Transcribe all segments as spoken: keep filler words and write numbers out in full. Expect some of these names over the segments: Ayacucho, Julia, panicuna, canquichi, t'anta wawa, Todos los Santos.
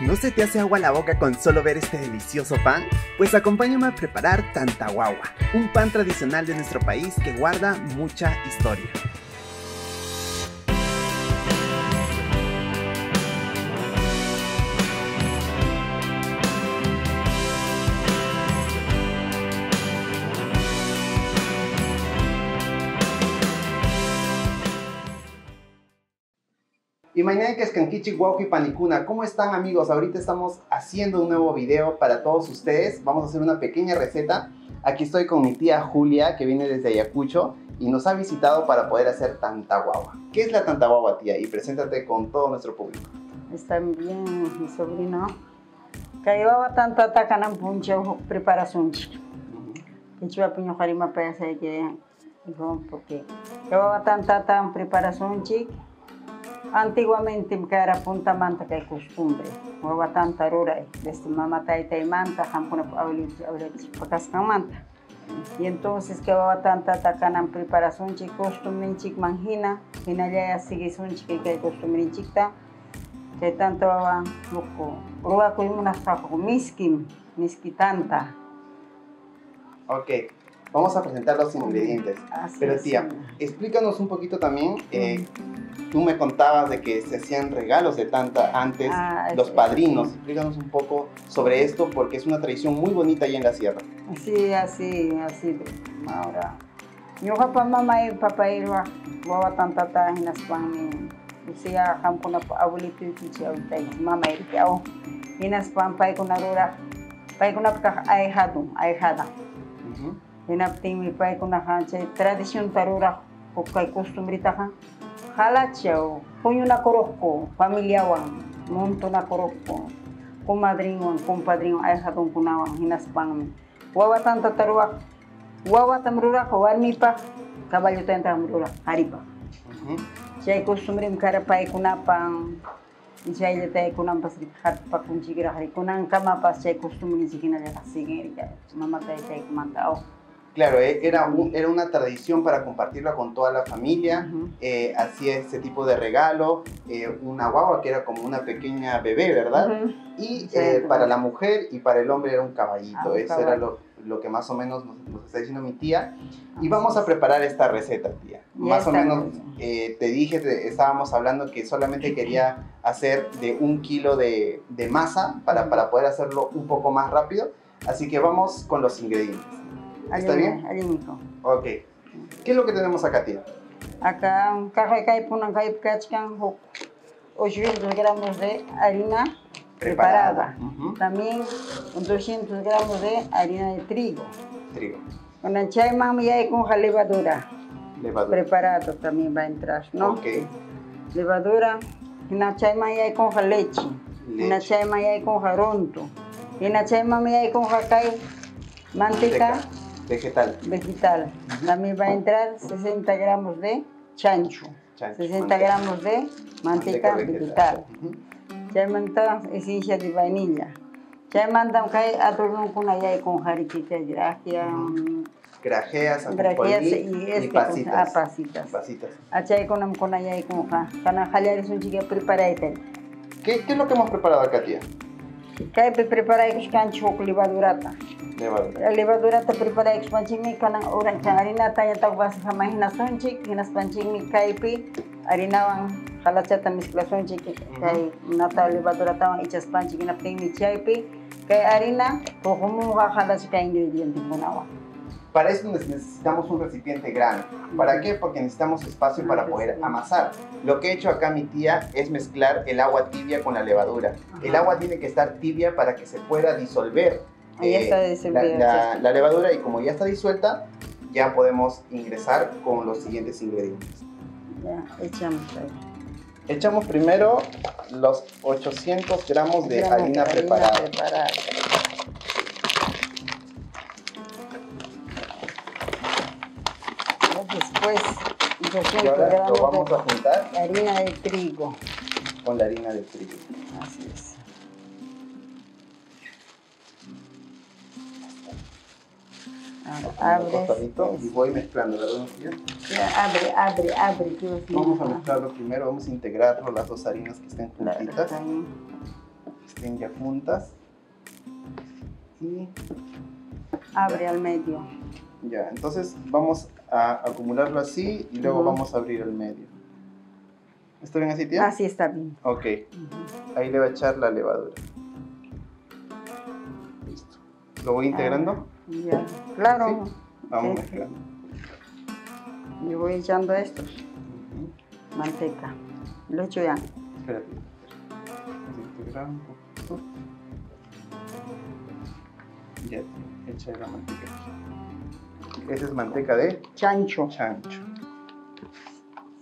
¿No se te hace agua la boca con solo ver este delicioso pan? Pues acompáñame a preparar t'anta wawa, un pan tradicional de nuestro país que guarda mucha historia. Imaginen que es canquichi, y panicuna. ¿Cómo están, amigos? Ahorita estamos haciendo un nuevo video para todos ustedes. Vamos a hacer una pequeña receta. Aquí estoy con mi tía Julia, que viene desde Ayacucho y nos ha visitado para poder hacer t'anta wawa. ¿Qué es la t'anta wawa, tía? Y preséntate con todo nuestro público. Están bien, mi sobrino. Caiba tanta tacanan puncho preparación. Chiva puño harima para hacer que porque caiba tanta tan preparación chic. Antiguamente me era punta manta que costumbre, hueva tanta rura, desde mamá taita y manta, jampuna pacas con manta. Y entonces que hueva tanta tacanan preparación chic costumbre chic manjina, y naya sigue son chic que costumbre chicta, que tanto va loco, hueva con una saco, miskin, misquitanta. Ok. Vamos a presentar los ingredientes. Así Pero tía, es. explícanos un poquito también. Eh, tú me contabas de que se hacían regalos de tanta antes, ah, los padrinos. Explícanos un poco sobre esto, porque es una tradición muy bonita allá en la sierra. Sí, así, así. Ahora, yo papá, mamá y papá irwa, guava tanta tajina, spam, usía, jampuna, abuelito y ticha, mamá y tiao, y naspam, paikunarura, paikunapka, aejadum, aejada. En mi país con la tradición tarura o que costumbre taja, jalacheo, puño na corosco, familia wan, monto na corosco, comadriño, compadriño, ayajatón punawan, inaspan, guava tanta tarua, guava tamrura, jugar mi pa, caballo tanta tamrura, haripa. Si hay costumbre en cara país con la pan, y si hay detalle con la pasrica, pa con chigra, con la cama pa, si hay costumbre ni siquiera la sigue, mamá te dice que manda. Claro, era, un, era una tradición para compartirla con toda la familia, uh-huh. eh, hacía este tipo de regalo, eh, una guagua que era como una pequeña bebé, ¿verdad? Uh-huh. Y sí, eh, para la mujer y para el hombre era un caballito, ah, un eso caballo. Era lo, lo que más o menos nos, nos está diciendo mi tía. Ah, y vamos sí. a preparar esta receta, tía. Más o menos eh, te dije, te, estábamos hablando que solamente quería hacer de un kilo de, de masa para, uh-huh. para poder hacerlo un poco más rápido, así que vamos con los ingredientes. ¿Está bien? Alimento. Ok. ¿Qué es lo que tenemos acá, tía? Acá un ochocientos gramos de harina preparada. preparada. Uh-huh. También doscientos gramos de harina de trigo. Trigo. Con el chai mami hay con levadura. Levadura. Preparado también va a entrar, ¿no? Ok. Levadura. En el chai mami hay con leche. En el chai mami hay con ronto. En el chai mami hay con jacay. Manteca vegetal. Vegetal. Uh-huh. También va a entrar sesenta gramos de chancho, chancho sesenta manteca. gramos de manteca, manteca vegetal. Chaimanta uh-huh. esencia de vainilla. Chaimanta un kai atolón con allá con jariquita grajea. Grajeas, grajeas y este, pasitas. Con, ah, pasitas. Pasitas. Achay con con allá con ja. Canajalar es un chica preparada. ¿Qué qué es lo que hemos preparado acá, tía? Kai preparar el chancho con levadura. La levadura está preparada ex panchimi con harina talla taguas imaginación chic y las panchimi caipi harina van jalachata mezclación chic que nata levadura estaban hechas panchimi na peni caipi que harina como jalachata ingrediente buena. Para eso necesitamos un recipiente grande. ¿Para qué? Porque necesitamos espacio para poder amasar. Lo que he hecho acá mi tía es mezclar el agua tibia con la levadura. Ajá. El agua tiene que estar tibia para que se pueda disolver. Eh, ya está disolvida, la, la, la levadura, y como ya está disuelta, ya podemos ingresar con los siguientes ingredientes. Ya, echamos ahí. Echamos primero los ochocientos gramos de gramos harina, de harina preparada. preparada. Después, doscientos y ahora gramos lo vamos de a juntar harina de trigo. Con la harina de trigo. Así es. Abre, y voy mezclando, ¿verdad? Ya, abre, abre, abre. Vamos a mezclarlo primero, vamos a integrarlo, las dos harinas que estén juntitas. estén ya juntas y abre ya al medio. Ya, entonces vamos a acumularlo así y luego uh-huh. vamos a abrir al medio. ¿Está bien así, tía? Así está bien. Ok, uh-huh. ahí le va a echar la levadura. Listo. ¿Lo voy integrando? Ah, ya, claro. ¿Sí? Vamos este. mezclando. Yo voy echando esto. Uh-huh. Manteca. Lo echo ya. Espérate. Integrar un poquito. Ya, echa la manteca. Esa es manteca de chancho. Chancho.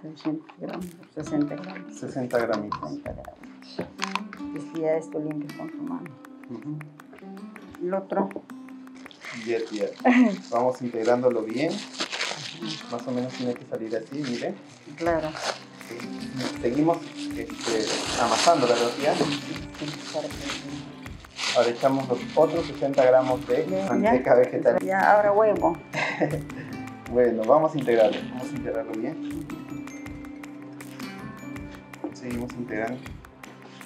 sesenta gramos. sesenta gramos. sesenta gramos. sesenta gramos. Y ya esto limpio con tu mano. Uh-huh. El otro. Ya, ya. Vamos integrándolo bien. Uh-huh. Más o menos tiene que salir así, mire. Claro. Seguimos este, amasando la velocidad. Ahora echamos los otros sesenta gramos de ya, manteca ya, vegetal. Ya, ahora huevo. Bueno, vamos a integrarlo. Vamos a integrarlo bien. Seguimos integrando.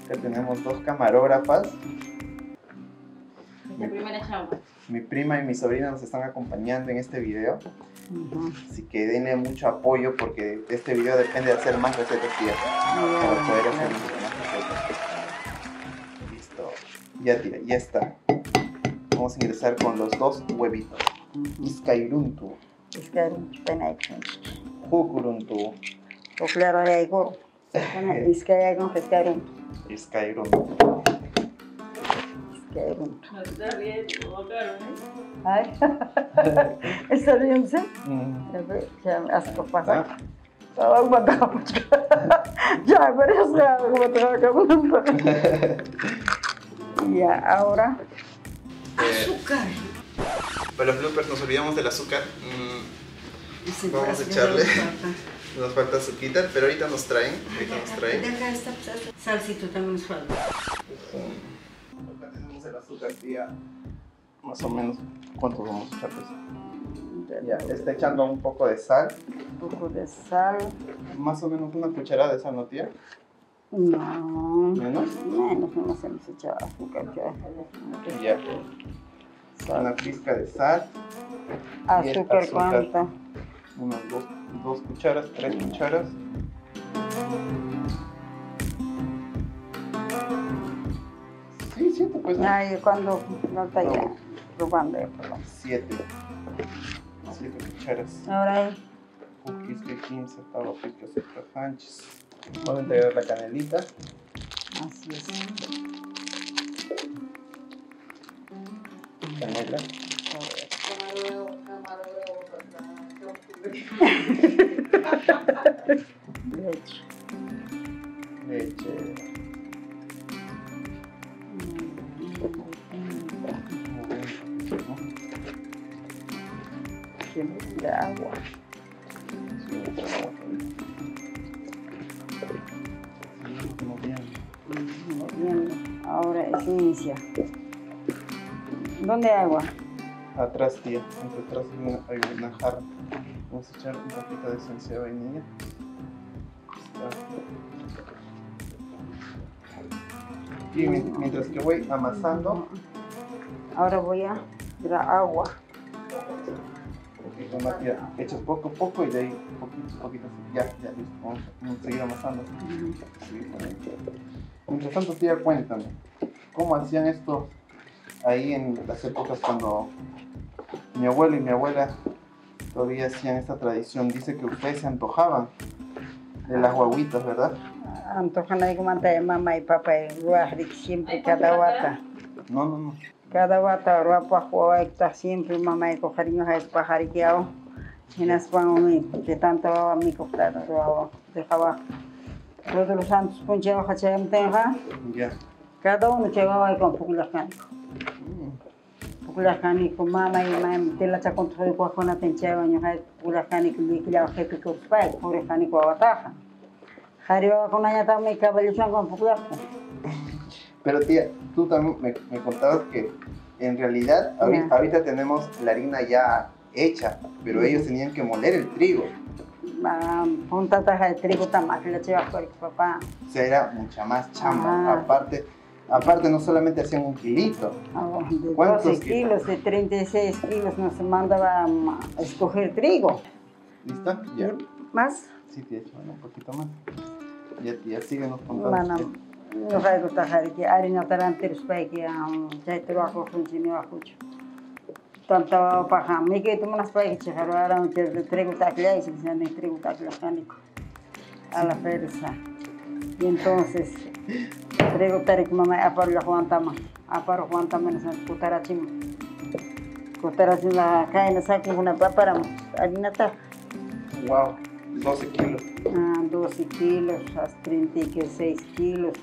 Ya tenemos dos camarógrafas. Mi, mi prima y mi sobrina nos están acompañando en este video. Uh-huh. Así que denle mucho apoyo porque este video depende de hacer más recetas, tía. Uh-huh. Para poder hacer uh-huh. más recetas. Ya, tira, ya está. Vamos a ingresar con los dos huevitos. Iscairuntu. Iscairuntu, penaito. Jukuruntu. O claro, hay algo. Iscairuntu, iscairuntu. Iscairuntu. Iscairuntu. No está bien, no claro. ¿Está bien usted? Ya me hace pasar. Agua acá. Ya, pero es agua acá. Ya, ahora... azúcar. Eh, para los bloopers nos olvidamos del azúcar. Mm, vamos a echarle. Nos falta azúcar, pero ahorita nos traen. Ahorita nos traen. Deja esta salsita, también nos falta. Acá tenemos el azúcar, tía. Más o menos, ¿cuánto vamos a echar? Ya, está echando un poco de sal. Un poco de sal. Más o menos una cucharada de sal, ¿no, tía? No, menos, menos, menos hemos echado azúcar. Ya, una pizca de sal. Azúcar, azúcar. ¿Cuánta? Unas dos, dos cucharas, tres cucharas. Sí, siete pues. Ay, cuando no está no. ya probando ya, perdón. Siete, siete cucharas. Ahora hay. Cookies de quince, para los picos de trajanches. Vamos a integrar la canelita. Así es. Canela. Leche. Leche. De agua. Ahora es inicia. ¿Dónde hay agua? Atrás, tía. Entre atrás hay una, hay una jarra. Vamos a echar un poquito de esencia de vainilla. Y mientras que voy amasando, ahora voy a tirar agua. Un poquito más, tía. Echas poco a poco y de ahí poquito, poquito. Ya, ya listo. Vamos a seguir amasando. Mientras tanto, tía, cuéntame, ¿cómo hacían esto ahí en las épocas cuando mi abuelo y mi abuela todavía hacían esta tradición? Dice que ustedes se antojaban de las guaguitas, ¿verdad? Antojan ahí como antes de mamá y papá, y siempre cada guata. No, no, no. Cada guata, guapa, guapa, siempre mamá y cojariños a espajariqueado. Y las pan, que tanto va a mi costado, dejaba. Todos los santos ponchados a Chayam Tenja. Cada uno llevaba con Pukulacán. Pukulacán y con mamá y mamá, te la chacón todo el cuajón a Tencheva, y Pukulacán y que le bajé que os pais, Pukulacán y Cuabataja. Jariba con Ayatá me cabalizan con Pukulacán. Pero tía, tú también me, me contabas que en realidad ahorita, ahorita tenemos la harina ya hecha, pero ellos tenían que moler el trigo. Punta taja de trigo, tamás, la lleva por el papá. O sea, era mucha más chamba. Aparte, Aparte, no solamente hacían un kilito. Oh, de ¿Cuántos doce kilos, kilos? De treinta y seis kilos nos mandaban a escoger trigo. ¿Listo? Ya. ¿Más? Sí, te echo, bueno, un poquito más. Ya, ya síguenos contando. Bueno, yo voy a trabajar aquí. Harina taranteros para que ya trabajo con Jimmy Ayacucho. Tanto para mí que tú me las puedes echar ahora un trigo tacla y se me hace trigo tacla a la ferza. Y entonces, trigo taric mamá, aparo la guantama, aparo guantama en el cutarachim. Cutarachim la cae en el saco una papara, harina ta. Wow, doce kilos. Ah, doce kilos, hasta treinta y seis kilos.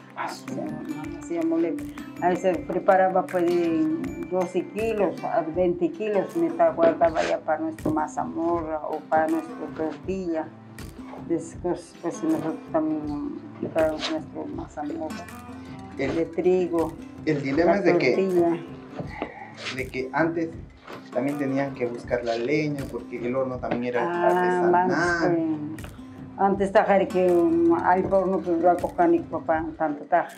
Ahí se preparaba pues doce kilos, veinte kilos, me guardaba ya para nuestra mazamorra o para nuestra tortilla. Después pues nosotros también preparamos nuestra mazamorra de trigo. El dilema es de que, de que antes también tenían que buscar la leña porque el horno también era ah, artesanal. Antes tajar que hay horno que lo acojan y papá tanto taj.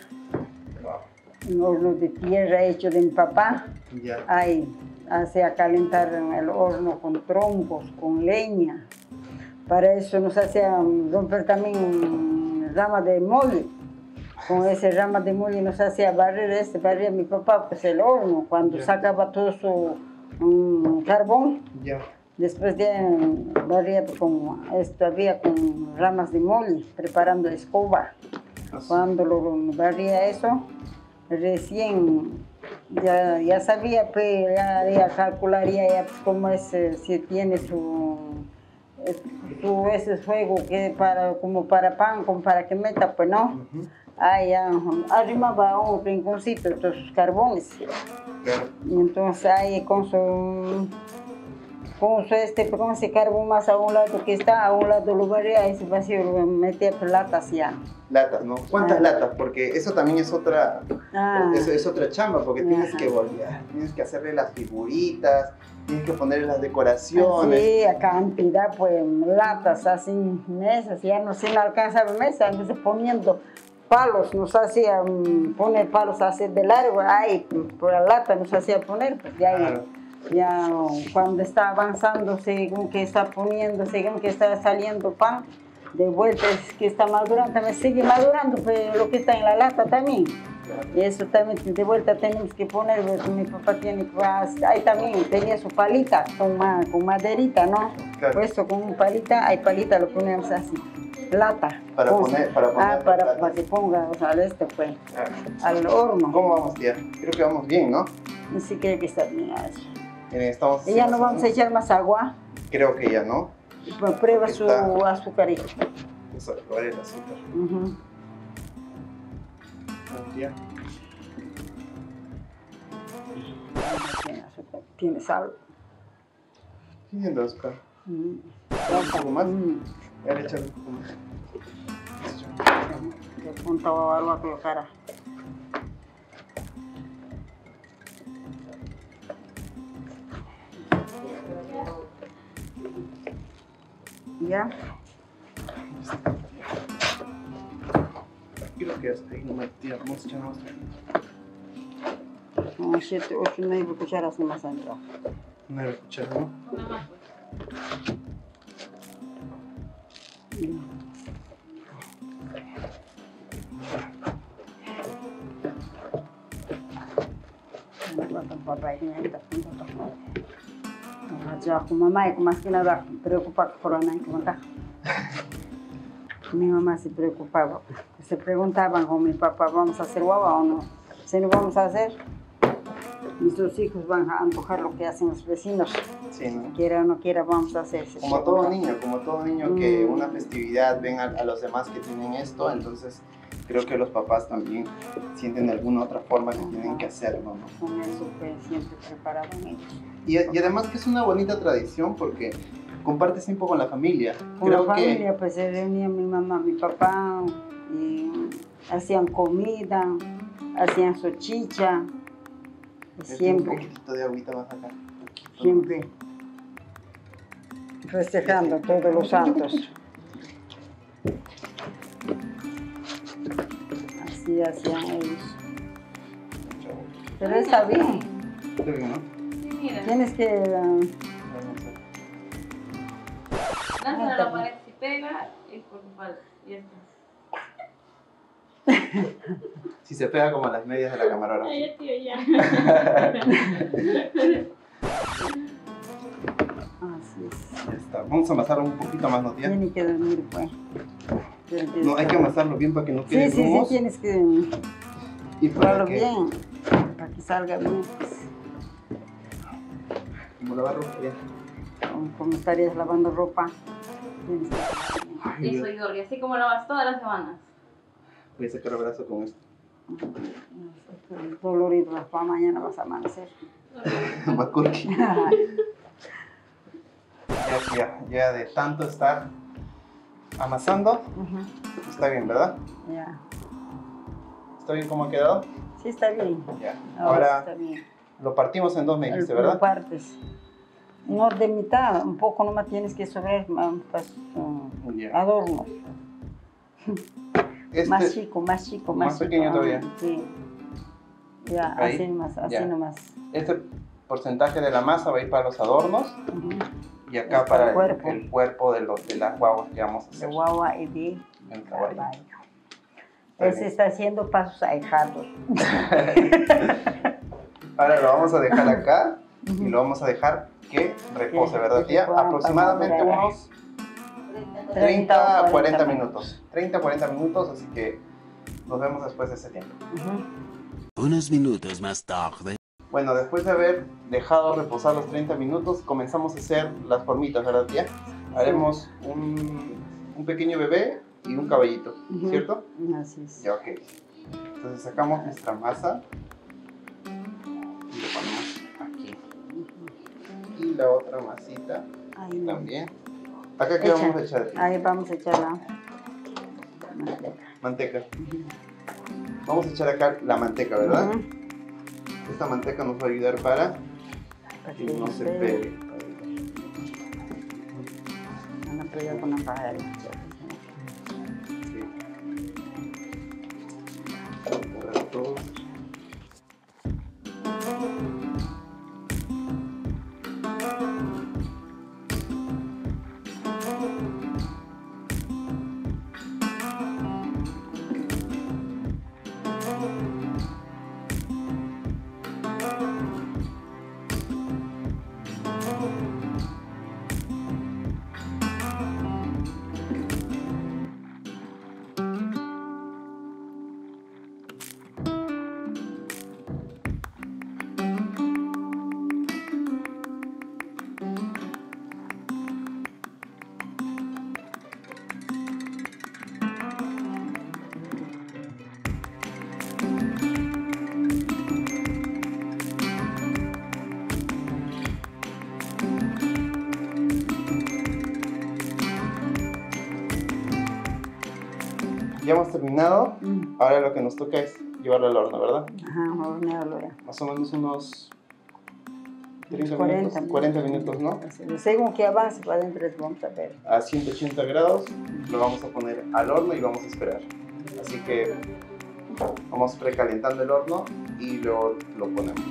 Un horno de tierra hecho de mi papá. Ya. Ahí hacía calentar el horno con troncos, con leña. Para eso nos hacían romper también ramas de mole. Con ese rama de mole nos hacía barrer, este barría mi papá pues el horno cuando ya sacaba todo su um, carbón. Ya. Después de barría con esto había con ramas de mole preparando escoba. Así. Cuando lo barría eso recién ya, ya sabía pues ya, ya calcularía ya pues, cómo es si tiene su su ese fuego que para como para pan como para que meta pues no. Uh-huh. Ahí arrimaba un rinconcito estos carbones. Claro. Y entonces ahí con su con su este con ese carbón más a un lado que está a un lado lo barría ese vacío lo metía latas ya. Latas, ¿no? ¿Cuántas ah, latas? Porque eso también es otra, ah, es, es otra chamba, porque ajá, tienes que volver, tienes que hacerle las figuritas, tienes que ponerle las decoraciones. Sí, a cantidad, pues, latas, así, mesas, ya no se alcanza la mesa, entonces poniendo palos, nos hacía poner palos así de largo, ahí, por la lata nos hacía poner, pues ya, claro, ya cuando está avanzando, según que está poniendo, según que está saliendo pan, de vuelta es que está madurando, también sigue madurando pero lo que está en la lata también. Claro. Y eso también de vuelta tenemos que poner, porque mi papá tiene, ahí también tenía su palita con, con maderita, ¿no? Claro. Pues eso con un palita, hay palita, lo ponemos así, lata. Para cosa, poner, para poner. Ah, para, para, para que ponga, o sea, este pues, claro, al horno. ¿Cómo vamos, tía? Creo que vamos bien, ¿no? Sí, creo que está bien. Miren, estamos... ¿Y ya no vamos a echar más agua? Creo que ya, ¿no? Prueba su azúcar. Vamos a probar el azúcar. Uh-huh. Tiene azúcar. Tiene sal. Tiene azúcar. Uh-huh. Un poco más. Uh-huh. Voy a echar un poco más. De punta voy a colocar. Ya. Creo que hasta ahí no me tira, vamos a echar más. No, siete, ocho, nueve cucharas más adentro. Nueve cucharas, ¿no? Ya con mamá, y más que nada, preocupa por la nada que contaba. Mi mamá se preocupaba. Se preguntaban con mi papá, ¿vamos a hacer guava o no? Si no vamos a hacer, nuestros hijos van a antojar lo que hacen los vecinos. Sí, ¿no? Quiera o no quiera, vamos a hacer. Como todo niño, como todo niño mm. que una festividad ven a, a los demás que tienen esto, entonces creo que los papás también sienten de alguna otra forma que tienen que hacerlo, ¿no? Con eso pues siempre preparaban ellos. Y, y además que es una bonita tradición porque compartes tiempo con la familia. Con creo la familia, que... pues se reunían mi mamá, mi papá, y hacían comida, hacían salchicha, siempre. Un poquitito de agüita más acá. Siempre. Festejando todos los santos. Así hacían ellos. Pero ay, está bien. Está bien, ¿no? Sí, mira. Tienes que... Um... Lanza a la pared, si pega, es por tu falda. Y ya está. Si se pega como a las medias de la camarógrafa. Ay, tío, ya. Así es. Ya está. Vamos a amasar un poquito más, ¿no, tía? Tiene que dormir, pues. No, hay que amasarlo bien para que no quede sí, grumos. Sí, sí, tienes que... Y para que... bien, para que salga bien. ¿Cómo lavar ropa ya? Como estarías lavando ropa. Ay, eso, Julia, así como lavas todas las semanas. Voy a sacar el brazo con esto. El dolor y raspa, mañana vas a amanecer. Más curqui. Ya, ya, ya de tanto estar amasando, uh-huh. Está bien, ¿verdad? Ya. Yeah. ¿Está bien cómo ha quedado? Sí, está bien. Ya. Ahora, Ahora está bien. Lo partimos en dos, me dijiste, ¿verdad? Lo partes. No, de mitad, un poco nomás tienes que sobrar pues, uh, yeah. Adornos. Este más chico, más chico, más, más chico. Más pequeño todavía. Sí. Ya, ahí. Así nomás, así ya. nomás. Este porcentaje de la masa va a ir para los adornos. Uh-huh. Y acá este para el cuerpo, el, el cuerpo de, los, de las guaguas que vamos a hacer. De guagua y de el caballo. caballo. Él se está haciendo pasos ahijados. Ahora lo vamos a dejar acá y lo vamos a dejar que repose, ¿verdad, tía? Aproximadamente unos treinta a cuarenta minutos. treinta a cuarenta minutos, así que nos vemos después de ese tiempo. Unos minutos más tarde. Bueno, después de haber dejado reposar los treinta minutos, comenzamos a hacer las formitas, ¿verdad, tía? Haremos un, un pequeño bebé y un caballito, uh-huh. ¿Cierto? Así es. Ya, ok. Entonces sacamos nuestra masa y lo ponemos aquí. Uh-huh. Y la otra masita ahí también. ¿Acá qué Echa. vamos a echar? Tía? Ahí vamos a echar la manteca. Manteca. Uh-huh. Vamos a echar acá la manteca, ¿verdad? Uh-huh. Esta manteca nos va a ayudar para, para que, que no se pegue. Van a pegar con la paja. Ya hemos terminado, mm. Ahora lo que nos toca es llevarlo al horno, ¿verdad? Ajá, hornearlo ya. Más o menos unos treinta cuarenta minutos, cuarenta minutos, ¿no? Según que avance para adentro les vamos a ver. A ciento ochenta grados lo vamos a poner al horno y vamos a esperar. Así que vamos precalentando el horno y luego lo ponemos.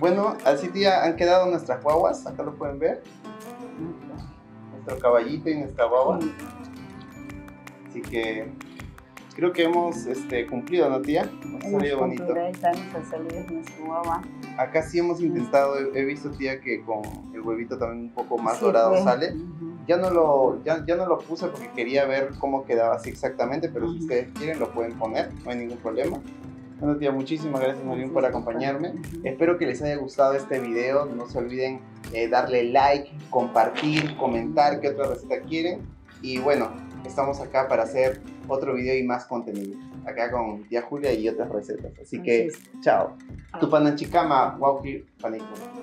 Bueno, así tía, han quedado nuestras guaguas, acá lo pueden ver. Nuestro caballito y nuestra guagua. Así que creo que hemos este, cumplido, ¿no, tía? Nos ha salido bonito. Acá sí hemos intentado, he visto, tía, que con el huevito también un poco más sí, dorado fue. sale. Uh-huh. Ya no lo, ya, ya no lo puse porque quería ver cómo quedaba así exactamente, pero uh-huh. Si ustedes quieren lo pueden poner, no hay ningún problema. Bueno, tía, muchísimas gracias, muy bien, por acompañarme. Espero que les haya gustado este video. No se olviden eh, darle like, compartir, comentar qué otra receta quieren. Y bueno, estamos acá para hacer otro video y más contenido. Acá con tía Julia y otras recetas. Así que, chao. Tupananchikama, wauki panicuna.